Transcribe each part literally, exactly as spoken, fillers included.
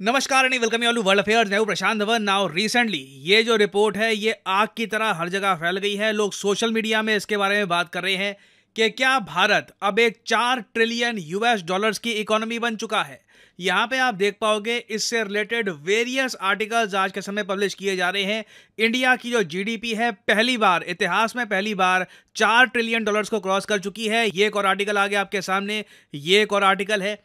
नमस्कार and welcome you all to world affairs. मैं हूं प्रशांत धवन। नाउ रिसेंटली ये जो रिपोर्ट है ये आग की तरह हर जगह फैल गई है। लोग सोशल मीडिया में इसके बारे में बात कर रहे हैं कि क्या भारत अब एक चार ट्रिलियन यूएस डॉलर्स की इकोनॉमी बन चुका है। यहाँ पे आप देख पाओगे इससे रिलेटेड वेरियस आर्टिकल्स आज के समय पब्लिश किए जा रहे हैं। इंडिया की जो जीडीपी है पहली बार इतिहास में पहली बार चार ट्रिलियन डॉलर्स को क्रॉस कर चुकी है। ये एक और आर्टिकल आ गया आपके सामने, ये एक और आर्टिकल है।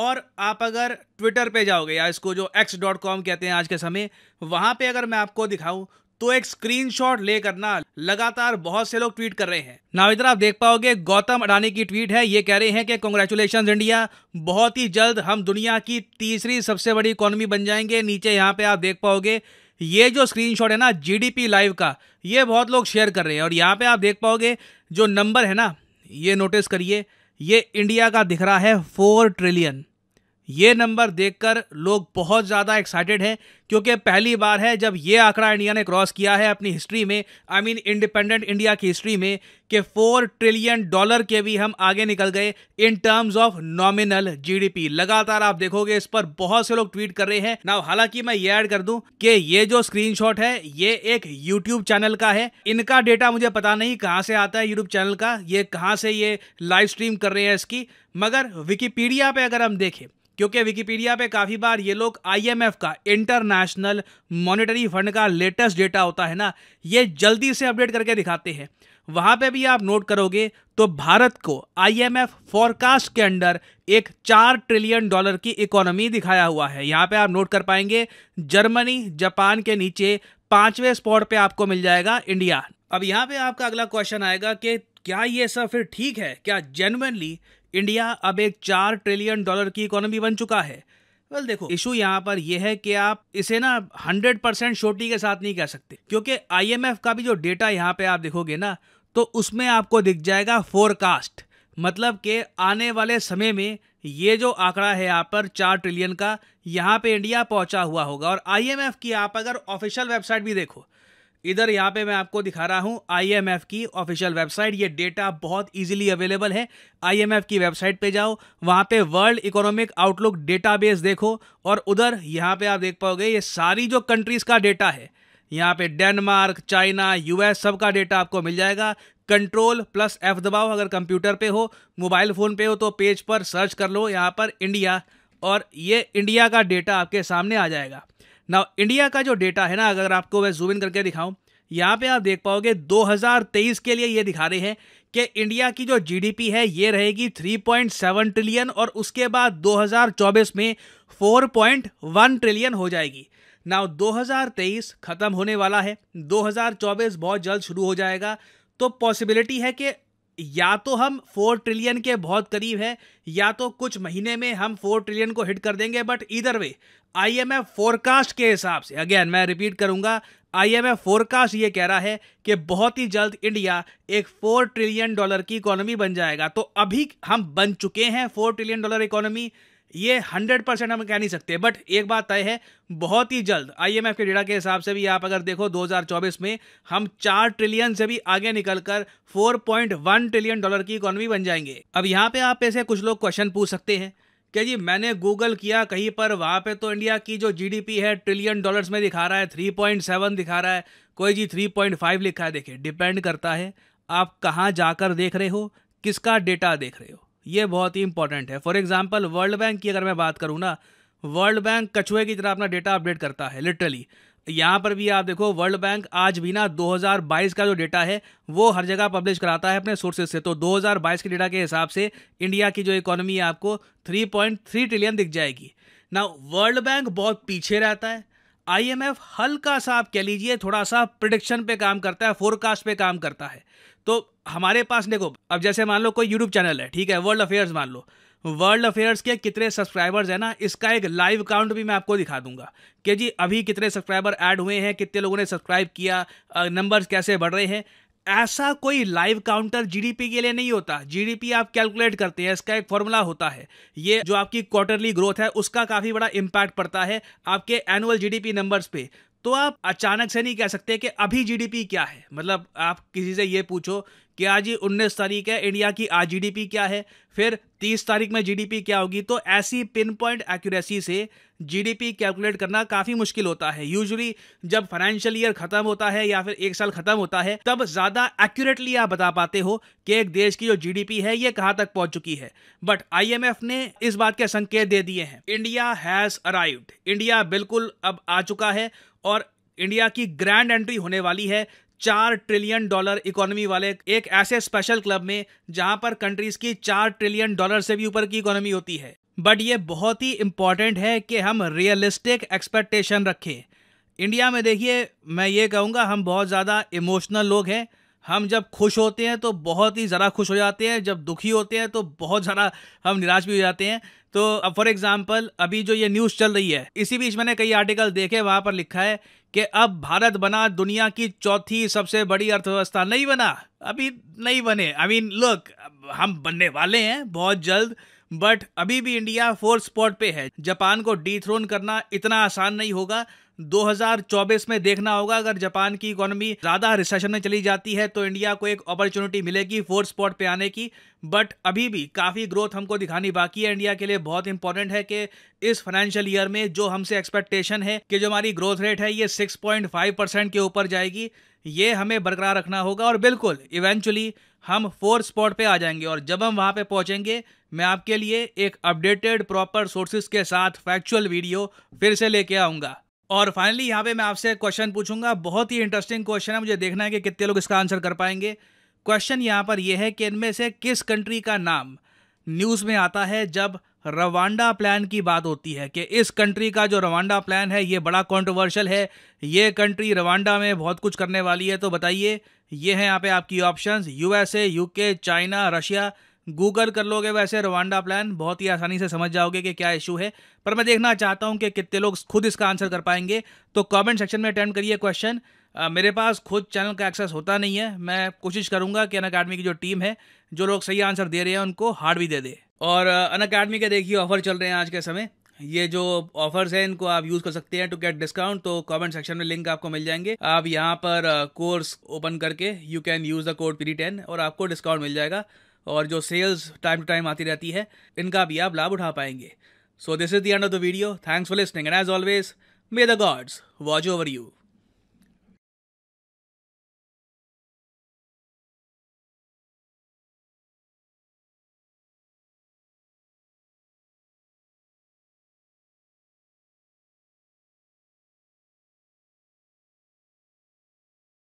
और आप अगर ट्विटर पे जाओगे या इसको जो एक्स डॉट कॉम कहते हैं आज के समय, वहाँ पे अगर मैं आपको दिखाऊं तो एक स्क्रीनशॉट ले करना, लगातार बहुत से लोग ट्वीट कर रहे हैं। नाउ इधर आप देख पाओगे गौतम अडानी की ट्वीट है, ये कह रहे हैं कि कांग्रेचुलेशंस इंडिया, बहुत ही जल्द हम दुनिया की तीसरी सबसे बड़ी इकोनॉमी बन जाएंगे। नीचे यहाँ पे आप देख पाओगे ये जो स्क्रीनशॉट है ना जीडीपी लाइव का, ये बहुत लोग शेयर कर रहे हैं। और यहाँ पे आप देख पाओगे जो नंबर है ना, ये नोटिस करिए, ये इंडिया का दिख रहा है फोर ट्रिलियन। ये नंबर देखकर लोग बहुत ज़्यादा एक्साइटेड हैं क्योंकि पहली बार है जब ये आंकड़ा इंडिया ने क्रॉस किया है अपनी हिस्ट्री में, आई मीन इंडिपेंडेंट इंडिया की हिस्ट्री में, कि फोर ट्रिलियन डॉलर के भी हम आगे निकल गए in terms of nominal GDP. लगातार आप देखोगे इस पर बहुत से लोग ट्वीट कर रहे हैं। नाउ हालांकि मैं ये ऐड कर दूं कि ये जो स्क्रीनशॉट है ये एक यूट्यूब चैनल का है। इनका डेटा मुझे पता नहीं कहाँ से आता है यूट्यूब चैनल का, ये कहाँ से ये लाइव स्ट्रीम कर रहे हैं इसकी। मगर विकिपीडिया पर अगर हम देखें, क्योंकि विकिपीडिया पे काफ़ी बार ये लोग आईएमएफ का, इंटरनेशनल मॉनेटरी फंड का लेटेस्ट डेटा होता है ना, ये जल्दी से अपडेट करके दिखाते हैं। वहाँ पे भी आप नोट करोगे तो भारत को आईएमएफ फॉरकास्ट के अंडर एक चार ट्रिलियन डॉलर की इकोनॉमी दिखाया हुआ है। यहाँ पे आप नोट कर पाएंगे जर्मनी, जापान के नीचे पांचवें स्पॉट पे आपको मिल जाएगा इंडिया। अब यहाँ पे आपका अगला क्वेश्चन आएगा कि क्या ये सब फिर ठीक है, क्या जेन्युइनली इंडिया अब एक चार ट्रिलियन डॉलर की इकोनॉमी बन चुका है। वेल देखो, इशू यहाँ पर यह है कि आप इसे ना हंड्रेड परसेंट श्योरिटी के साथ नहीं कह सकते, क्योंकि आईएमएफ का भी जो डेटा यहाँ पे आप देखोगे ना तो उसमें आपको दिख जाएगा फोरकास्ट, मतलब के आने वाले समय में ये जो आंकड़ा है यहाँ पर चार ट्रिलियन का, यहाँ पे इंडिया पहुँचा हुआ होगा। और आईएमएफ की आप अगर ऑफिशियल वेबसाइट भी देखो, इधर यहाँ पे मैं आपको दिखा रहा हूँ आईएमएफ की ऑफिशियल वेबसाइट, ये डेटा बहुत इजीली अवेलेबल है। आईएमएफ की वेबसाइट पे जाओ, वहाँ पे वर्ल्ड इकोनॉमिक आउटलुक डेटाबेस देखो, और उधर यहाँ पे आप देख पाओगे ये सारी जो कंट्रीज़ का डेटा है, यहाँ पे डेनमार्क, चाइना, यूएस, सब का डेटा आपको मिल जाएगा। कंट्रोल प्लस एफ दबाओ अगर कंप्यूटर पे हो, मोबाइल फ़ोन पे हो तो पेज पर सर्च कर लो यहाँ पर इंडिया, और ये इंडिया का डेटा आपके सामने आ जाएगा। नाउ इंडिया का जो डेटा है ना, अगर आपको मैं जूम इन करके दिखाऊं, यहाँ पे आप देख पाओगे दो हज़ार तेईस के लिए ये दिखा रहे हैं कि इंडिया की जो जीडीपी है ये रहेगी थ्री पॉइंट सेवन ट्रिलियन और उसके बाद दो हज़ार चौबीस में फोर पॉइंट वन ट्रिलियन हो जाएगी। नाउ दो हज़ार तेईस ख़त्म होने वाला है, दो हज़ार चौबीस बहुत जल्द शुरू हो जाएगा, तो पॉसिबिलिटी है कि या तो हम फोर ट्रिलियन के बहुत करीब है या तो कुछ महीने में हम फोर ट्रिलियन को हिट कर देंगे। बट इधर वे आईएमएफ फोरकास्ट के हिसाब से, अगेन मैं रिपीट करूंगा, आईएमएफ फोरकास्ट ये कह रहा है कि बहुत ही जल्द इंडिया एक फोर ट्रिलियन डॉलर की इकोनॉमी बन जाएगा। तो अभी हम बन चुके हैं फोर ट्रिलियन डॉलर इकोनॉमी, ये हंड्रेड परसेंट हम कह नहीं सकते, बट एक बात तय है बहुत ही जल्द आईएमएफ के डेटा के हिसाब से भी आप अगर देखो दो हज़ार चौबीस में हम चार ट्रिलियन से भी आगे निकलकर four point one trillion dollar की इकोनॉमी बन जाएंगे। अब यहाँ पे आप ऐसे कुछ लोग क्वेश्चन पूछ सकते हैं कि जी मैंने गूगल किया कहीं पर, वहाँ पे तो इंडिया की जो जीडीपी है ट्रिलियन डॉलर्स में दिखा रहा है, थ्री पॉइंट सेवन दिखा रहा है, कोई जी थ्री पॉइंट फाइव लिखा है। देखिए डिपेंड करता है आप कहाँ जाकर देख रहे हो, किसका डेटा देख रहे हो, ये बहुत ही इंपॉर्टेंट है। फॉर एग्जांपल वर्ल्ड बैंक की अगर मैं बात करूँ ना, वर्ल्ड बैंक कछुए की तरह अपना डेटा अपडेट करता है लिटरली। यहाँ पर भी आप देखो वर्ल्ड बैंक आज भी ना दो हज़ार बाईस का जो डेटा है वो हर जगह पब्लिश कराता है अपने सोर्सेज से, तो दो हज़ार बाईस के डेटा के हिसाब से इंडिया की जो इकोनॉमी है आपको थ्री पॉइंट थ्री ट्रिलियन दिख जाएगी। नाउ वर्ल्ड बैंक बहुत पीछे रहता है, आईएमएफ हल्का सा आप कह लीजिए थोड़ा सा प्रिडिक्शन पे काम करता है, फोरकास्ट पे काम करता है। तो हमारे पास देखो, अब जैसे मान लो कोई यूट्यूब चैनल है, ठीक है, वर्ल्ड अफेयर्स मान लो, वर्ल्ड अफेयर्स के कितने सब्सक्राइबर्स हैं ना, इसका एक लाइव काउंट भी मैं आपको दिखा दूंगा कि जी अभी कितने सब्सक्राइबर ऐड हुए हैं, कितने लोगों ने सब्सक्राइब किया, नंबर्स कैसे बढ़ रहे हैं। ऐसा कोई लाइव काउंटर जीडीपी के लिए नहीं होता। जीडीपी आप कैलकुलेट करते हैं, इसका एक फॉर्मूला होता है, ये जो आपकी क्वार्टरली ग्रोथ है उसका काफ़ी बड़ा इम्पैक्ट पड़ता है आपके एनुअल जीडीपी नंबर्स पे। तो आप अचानक से नहीं कह सकते कि अभी जीडीपी क्या है, मतलब आप किसी से ये पूछो कि आज ही उन्नीस तारीख है, इंडिया की आज जीडीपी क्या है, फिर तीस तारीख में जीडीपी क्या होगी। तो ऐसी पिन पॉइंट एक्यूरेसी से जीडीपी कैलकुलेट करना काफ़ी मुश्किल होता है। यूजुअली जब फाइनेंशियल ईयर खत्म होता है या फिर एक साल खत्म होता है तब ज़्यादा एक्यूरेटली आप बता पाते हो कि एक देश की जो जीडीपी है ये कहाँ तक पहुँच चुकी है। बट आईएमएफ ने इस बात के संकेत दे दिए हैं, इंडिया हैज़ अराइव्ड, इंडिया बिल्कुल अब आ चुका है और इंडिया की ग्रैंड एंट्री होने वाली है चार ट्रिलियन डॉलर इकोनॉमी वाले एक ऐसे स्पेशल क्लब में जहां पर कंट्रीज की चार ट्रिलियन डॉलर से भी ऊपर की इकोनॉमी होती है। बट ये बहुत ही इंपॉर्टेंट है कि हम रियलिस्टिक एक्सपेक्टेशन रखें। इंडिया में देखिए, मैं ये कहूँगा, हम बहुत ज़्यादा इमोशनल लोग हैं। हम जब खुश होते हैं तो बहुत ही ज़्यादा खुश हो जाते हैं, जब दुखी होते हैं तो बहुत ज़्यादा हम निराश भी हो जाते हैं। तो अब फॉर एग्जांपल अभी जो ये न्यूज़ चल रही है, इसी बीच मैंने कई आर्टिकल देखे, वहाँ पर लिखा है कि अब भारत बना दुनिया की चौथी सबसे बड़ी अर्थव्यवस्था। नहीं बना, अभी नहीं बने। आई मीन लुक, हम बनने वाले हैं बहुत जल्द, बट अभी भी इंडिया फोर्थ स्पॉट पे है। जापान को डीथ्रोन करना इतना आसान नहीं होगा। दो हज़ार चौबीस में देखना होगा, अगर जापान की इकोनॉमी ज़्यादा रिसेशन में चली जाती है तो इंडिया को एक अपॉर्चुनिटी मिलेगी फोर्थ स्पॉट पे आने की। बट अभी भी काफ़ी ग्रोथ हमको दिखानी बाकी है। इंडिया के लिए बहुत इंपॉर्टेंट है कि इस फाइनेंशियल ईयर में जो हमसे एक्सपेक्टेशन है कि जो हमारी ग्रोथ रेट है ये सिक्स पॉइंट फाइव परसेंट के ऊपर जाएगी, ये हमें बरकरार रखना होगा और बिल्कुल इवेंचुअली हम फोर्थ स्पॉट पे आ जाएंगे। और जब हम वहाँ पे पहुँचेंगे, मैं आपके लिए एक अपडेटेड प्रॉपर सोर्सेज के साथ फैक्चुअल वीडियो फिर से लेके आऊँगा। और फाइनली यहाँ पे मैं आपसे क्वेश्चन पूछूंगा, बहुत ही इंटरेस्टिंग क्वेश्चन है, मुझे देखना है कि कितने लोग इसका आंसर कर पाएंगे। क्वेश्चन यहाँ पर यह है कि इनमें से किस कंट्री का नाम न्यूज़ में आता है जब रवांडा प्लान की बात होती है, कि इस कंट्री का जो रवांडा प्लान है ये बड़ा कंट्रोवर्शियल है, ये कंट्री रवांडा में बहुत कुछ करने वाली है। तो बताइए, ये हैं यहाँ पे आपकी options, USA, UK, China, Russia. Google कर लोगे वैसे रवांडा प्लान, बहुत ही आसानी से समझ जाओगे कि क्या इशू है। पर मैं देखना चाहता हूँ कि कितने लोग खुद इसका आंसर कर पाएंगे। तो कमेंट सेक्शन में अटेम्प्ट करिए क्वेश्चन। मेरे पास खुद चैनल का एक्सेस होता नहीं है, मैं कोशिश करूँगा कि अन अकाडमी की जो टीम है, जो लोग सही आंसर दे रहे हैं उनको हार्ड भी दे दे। और अन अकाडमी के देखिए ऑफर चल रहे हैं आज के समय, ये जो ऑफर्स हैं इनको आप यूज़ कर सकते हैं टू गेट डिस्काउंट। तो कमेंट सेक्शन में लिंक आपको मिल जाएंगे, आप यहाँ पर कोर्स ओपन करके you can use the code P D ten और आपको डिस्काउंट मिल जाएगा। और जो सेल्स टाइम टू टाइम आती रहती है इनका भी आप लाभ उठा पाएंगे। So this is the end of the video. Thanks for listening, and as always, may the gods watch over you.